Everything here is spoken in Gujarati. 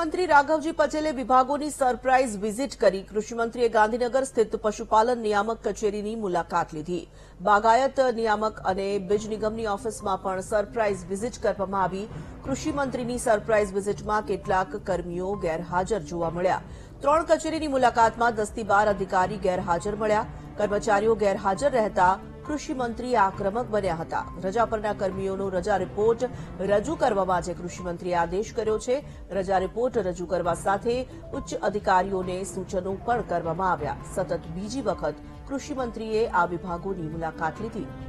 મંત્રી રાઘવજી પટેલે વિભાગોની સરપ્રાઇઝ વિઝિટ કરી કૃષિમંત્રીએ ગાંધીનગર સ્થિત પશુપાલન નિયામક કચેરીની મુલાકાત લીધી. બાગાયત નિયામક અને બીજ નિગમની ઓફિસમાં પણ સરપ્રાઇઝ વિઝિટ કરવામાં આવી. કૃષિમંત્રીની સરપ્રાઇઝ વિઝિટમાં કેટલાક કર્મીઓ ગેરહાજર જોવા મળ્યા. 3 કચેરીની મુલાકાતમાં 10 થી 12 અધિકારી ગેરહાજર મળ્યા. કર્મચારીઓ ગેરહાજર રહેતા કૃષિમંત્રી આક્રમક બન્યા હતા. રજા પરના કર્મીઓનો રજા રિપોર્ટ રજૂ કરવામાં જે કૃષિમંત્રીએ આદેશ કર્યો છે, રજા રિપોર્ટ રજૂ કરવા સાથે ઉચ્ચ અધિકારીઓને સૂચનો પણ કરવામાં આવ્યા. સતત બીજી વખત કૃષિમંત્રીએ આ વિભાગોની મુલાકાત લીધી.